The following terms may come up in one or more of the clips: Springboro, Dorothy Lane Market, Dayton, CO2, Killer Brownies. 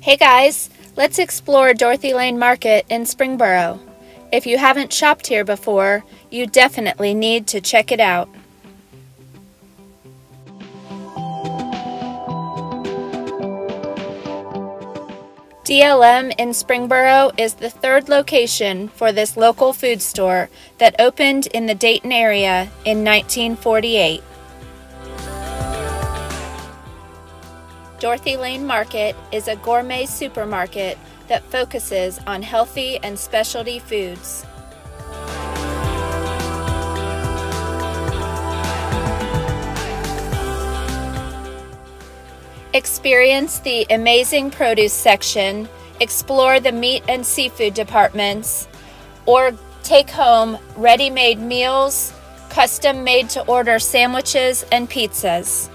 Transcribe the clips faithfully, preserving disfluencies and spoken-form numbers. Hey guys, let's explore Dorothy Lane Market in Springboro. If you haven't shopped here before, you definitely need to check it out. D L M in Springboro is the third location for this local food store that opened in the Dayton area in nineteen forty-eight. Dorothy Lane Market is a gourmet supermarket that focuses on healthy and specialty foods. Experience the amazing produce section, explore the meat and seafood departments, or take home ready-made meals, custom made-to-order sandwiches and pizzas.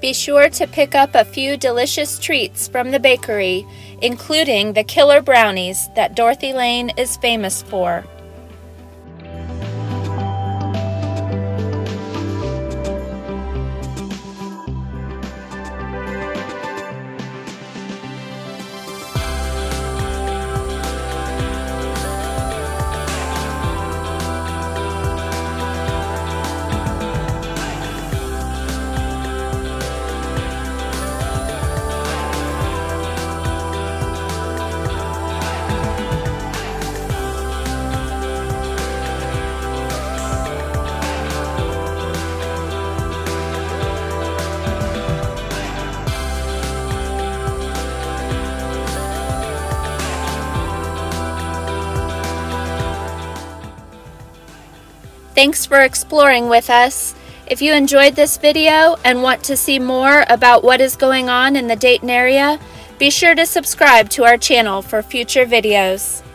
Be sure to pick up a few delicious treats from the bakery, including the Killer Brownies that Dorothy Lane is famous for. Thanks for exploring with us. If you enjoyed this video and want to see more about what is going on in the Dayton area, be sure to subscribe to our channel for future videos.